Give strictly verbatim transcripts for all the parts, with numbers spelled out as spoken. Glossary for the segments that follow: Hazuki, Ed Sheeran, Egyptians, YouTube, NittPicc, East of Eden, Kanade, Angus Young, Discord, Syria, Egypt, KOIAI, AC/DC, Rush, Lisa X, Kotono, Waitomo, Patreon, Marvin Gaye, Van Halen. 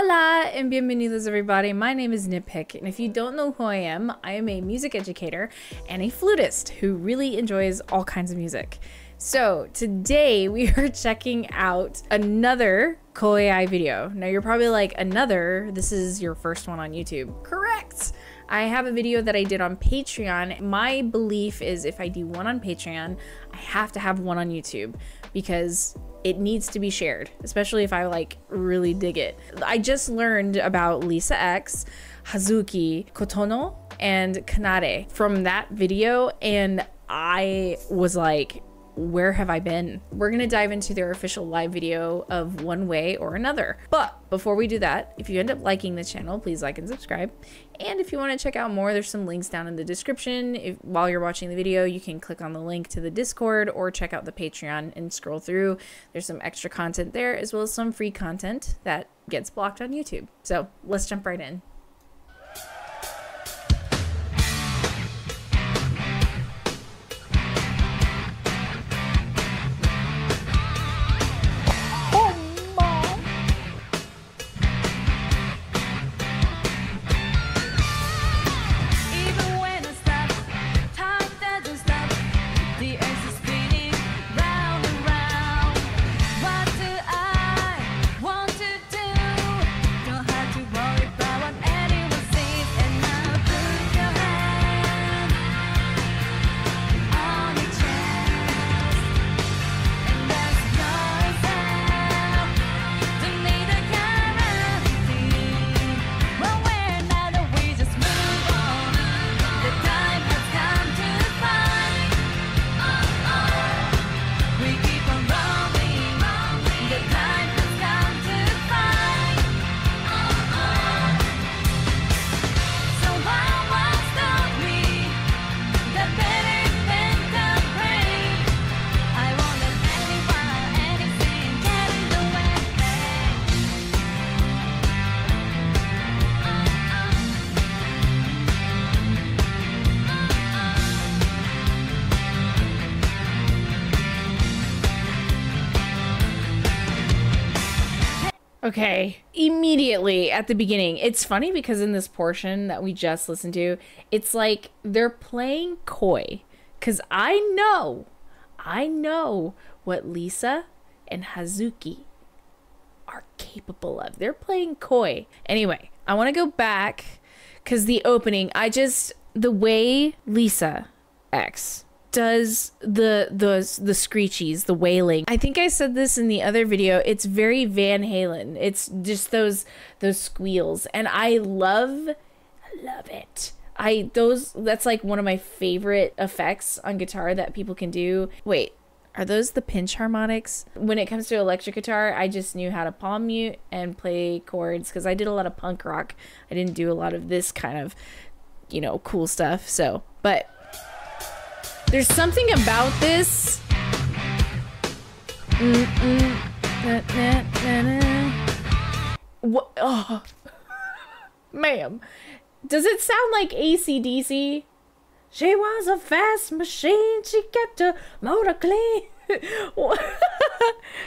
Hola and bienvenidos everybody, my name is NittPicc, and if you don't know who I am, I am a music educator and a flutist who really enjoys all kinds of music. So today we are checking out another KOIAI video. Now you're probably like, another? This is your first one on YouTube. Correct! I have a video that I did on Patreon. My belief is if I do one on Patreon, I have to have one on YouTube because it needs to be shared, especially if I like really dig it. I just learned about Lisa X, Hazuki, Kotono, and Kanade from that video, and I was like, where have I been? We're gonna dive into their official live video of one way or another. But before we do that, if you end up liking the channel, please like and subscribe. And if you wanna check out more, there's some links down in the description. If, while you're watching the video, you can click on the link to the Discord or check out the Patreon and scroll through. There's some extra content there as well as some free content that gets blocked on YouTube. So let's jump right in. Okay, immediately at the beginning, it's funny because in this portion that we just listened to, it's like they're playing coy. Because I know, I know what Lisa and Hazuki are capable of. They're playing coy. Anyway, I want to go back because the opening, I just, the way Lisa X does the the the screeches, the wailing. I think I said this in the other video. It's very Van Halen. It's just those those squeals, and I love love it. I those that's like one of my favorite effects on guitar that people can do. Wait, are those the pinch harmonics? When it comes to electric guitar, I just knew how to palm mute and play chords because I did a lot of punk rock. I didn't do a lot of this kind of, you know, cool stuff. So, but there's something about this. Mm-mm. Na, na, na, na. What? Oh. Ma'am. Does it sound like A C D C? She was a fast machine. She kept her motor clean.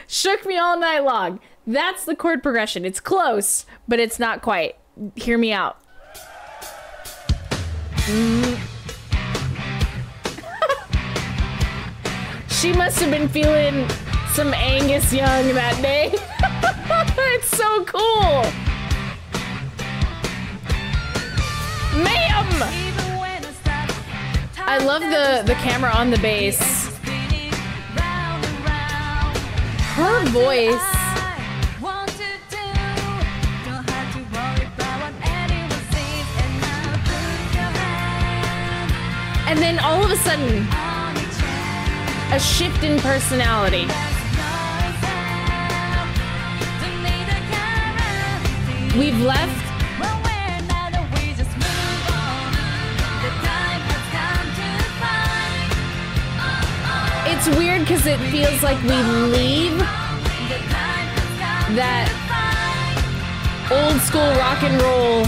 Shook me all night long. That's the chord progression. It's close, but it's not quite. Hear me out. Mm. She must have been feeling some Angus Young that day. It's so cool. Ma'am! I love the, the camera on the bass. Her voice. And then all of a sudden, a shift in personality. We've left. It's weird because it feels like we leave that old school rock and roll,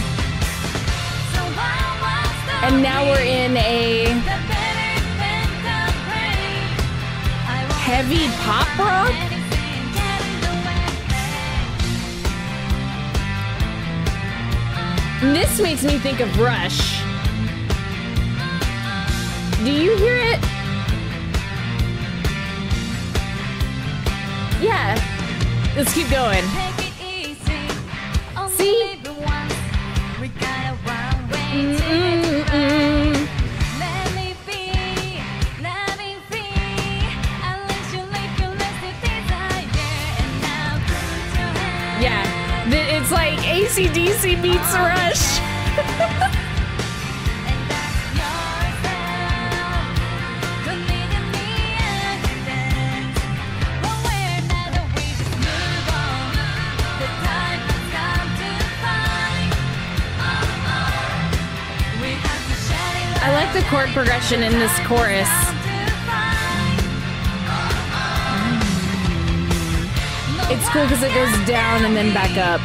and now we're in a heavy pop rock? This makes me think of Rush. Do you hear it? Yeah. Let's keep going. See? Mm-mm-mm. Yeah, it's like A C D C meets Rush. I like the chord progression in this chorus. It's cool because it goes down and then back up.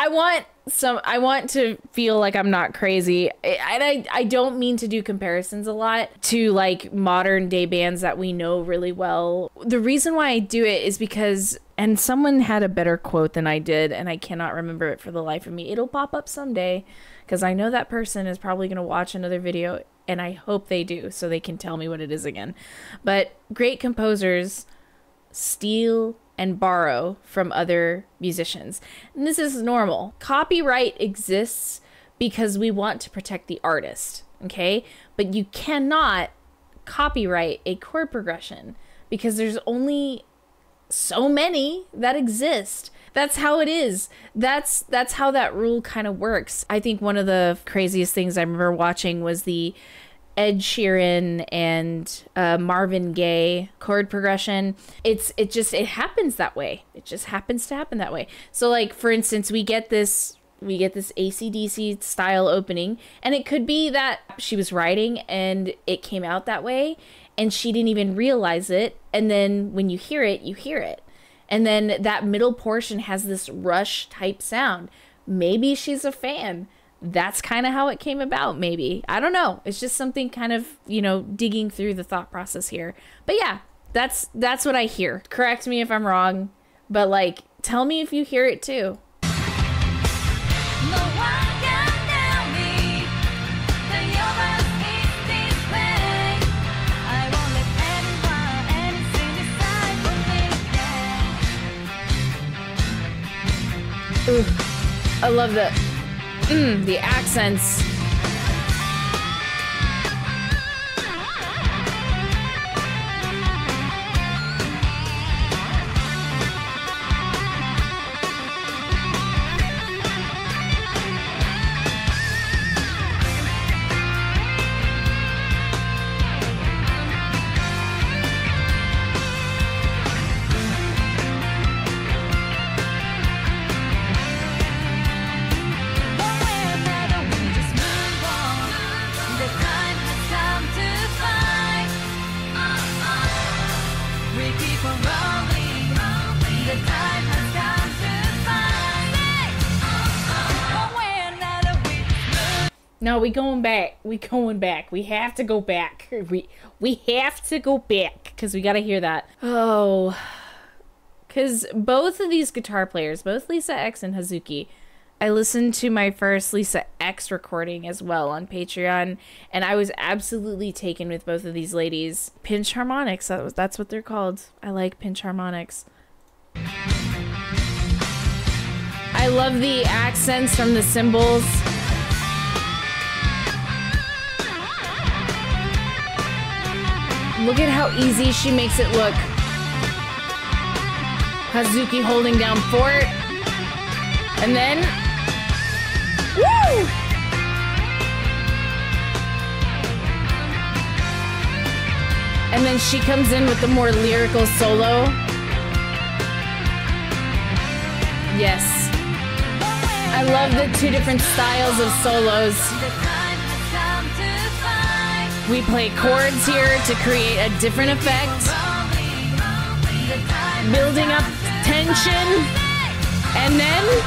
I want some. I want to feel like I'm not crazy. And I, I don't mean to do comparisons a lot to like modern day bands that we know really well. The reason why I do it is because, and someone had a better quote than I did, and I cannot remember it for the life of me. It'll pop up someday, because I know that person is probably going to watch another video, and I hope they do, so they can tell me what it is again. But great composers steal and borrow from other musicians. And this is normal. Copyright exists because we want to protect the artist, okay? But you cannot copyright a chord progression, because there's only so many that exist. That's how it is. That's that's how that rule kind of works. I think one of the craziest things I remember watching was the Ed Sheeran and uh, Marvin Gaye chord progression. It's it just it happens that way. It just happens to happen that way. So like for instance, we get this we get this A C D C style opening, and it could be that she was writing and it came out that way, and she didn't even realize it. And then when you hear it, you hear it. And then that middle portion has this Rush type sound. Maybe she's a fan. That's kind of how it came about, maybe. I don't know. It's just something kind of, you know, digging through the thought process here. But yeah, that's that's what I hear. Correct me if I'm wrong, but like, tell me if you hear it too. Ooh, I love the, mm, the accents. No, we going back. We going back. We have to go back. We we have to go back, because we got to hear that. Oh, because both of these guitar players, both Lisa X and Hazuki, I listened to my first Lisa X recording as well on Patreon, and I was absolutely taken with both of these ladies. Pinch harmonics. That was, that's what they're called. I like pinch harmonics. I love the accents from the cymbals. Look at how easy she makes it look. Hazuki holding down fort. And then... Woo! And then she comes in with the more lyrical solo. Yes. I love the two different styles of solos. We play chords here to create a different effect, building up tension, and then...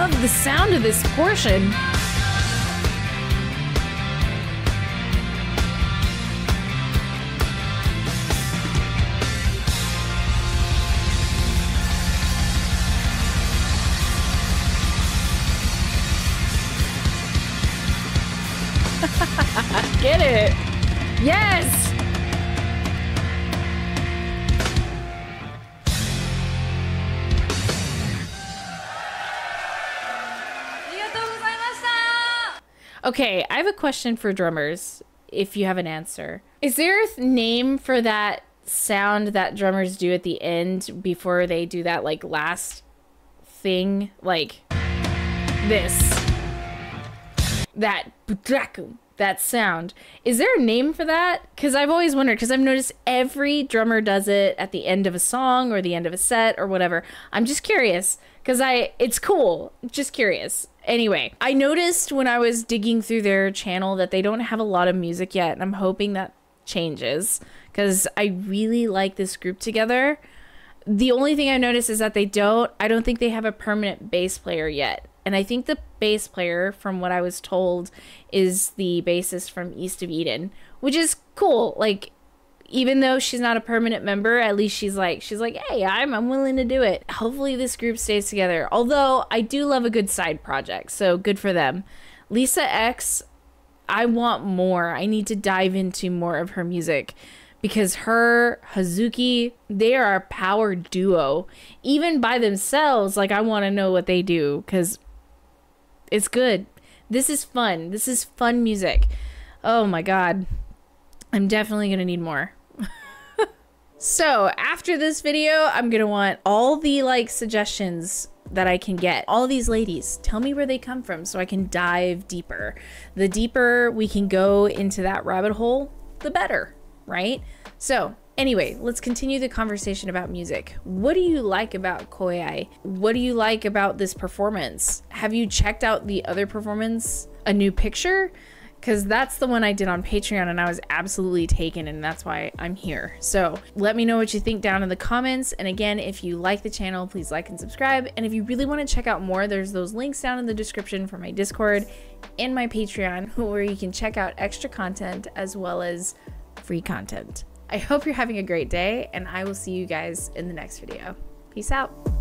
love the sound of this portion. Get it? Yes! Okay, I have a question for drummers, if you have an answer. Is there a name for that sound that drummers do at the end before they do that, like, last thing? Like, this. That butraku, that sound. Is there a name for that? Because I've always wondered, because I've noticed every drummer does it at the end of a song or the end of a set or whatever. I'm just curious, because I, it's cool. Just curious. Anyway, I noticed when I was digging through their channel that they don't have a lot of music yet, and I'm hoping that changes because I really like this group together. The only thing I noticed is that they don't, I don't think they have a permanent bass player yet. And I think the bass player, from what I was told, is the bassist from East of Eden, which is cool. Like, even though she's not a permanent member, at least she's like, she's like, hey, I'm, I'm willing to do it. Hopefully this group stays together. Although I do love a good side project, so good for them. Lisa X, I want more. I need to dive into more of her music because her, Hazuki, they are a power duo. Even by themselves, like, I want to know what they do because it's good. This is fun. This is fun music. Oh my God. I'm definitely going to need more. So after this video, I'm going to want all the like suggestions that I can get. All these ladies, tell me where they come from so I can dive deeper. The deeper we can go into that rabbit hole, the better, right? So anyway, let's continue the conversation about music. What do you like about KOIAI? What do you like about this performance? Have you checked out the other performance, A New Picture? Because that's the one I did on Patreon and I was absolutely taken, and that's why I'm here. So let me know what you think down in the comments. And again, if you like the channel, please like and subscribe. And if you really want to check out more, there's those links down in the description for my Discord and my Patreon, where you can check out extra content as well as free content. I hope you're having a great day, and I will see you guys in the next video. Peace out.